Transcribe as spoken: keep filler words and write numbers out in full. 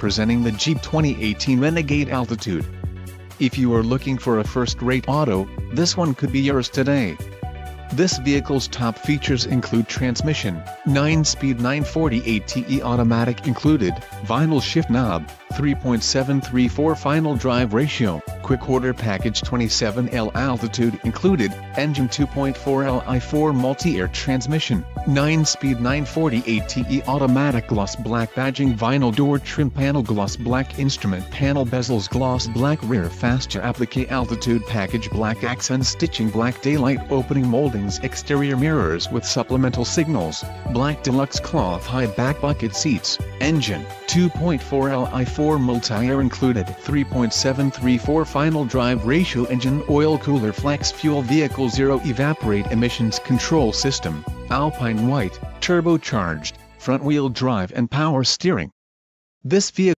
presenting the Jeep twenty eighteen Renegade Altitude. If you are looking for a first-rate auto, this one could be yours today. This vehicle's top features include transmission, nine-speed nine forty-eight T E automatic included, vinyl shift knob, three point seven three four final drive ratio, quick order package twenty-seven L altitude included, engine two point four L I four multi-air transmission, nine-speed nine forty-eight T E automatic gloss black badging vinyl door trim panel gloss black instrument panel bezels gloss black rear fascia applique altitude package black accent stitching black daylight opening molding exterior mirrors with supplemental signals, black deluxe cloth high back bucket seats, engine, two point four L I four multi-air included, three point seven three four final drive ratio engine oil cooler flex fuel vehicle zero evaporate emissions control system, Alpine white, turbocharged, front wheel drive and power steering. This vehicle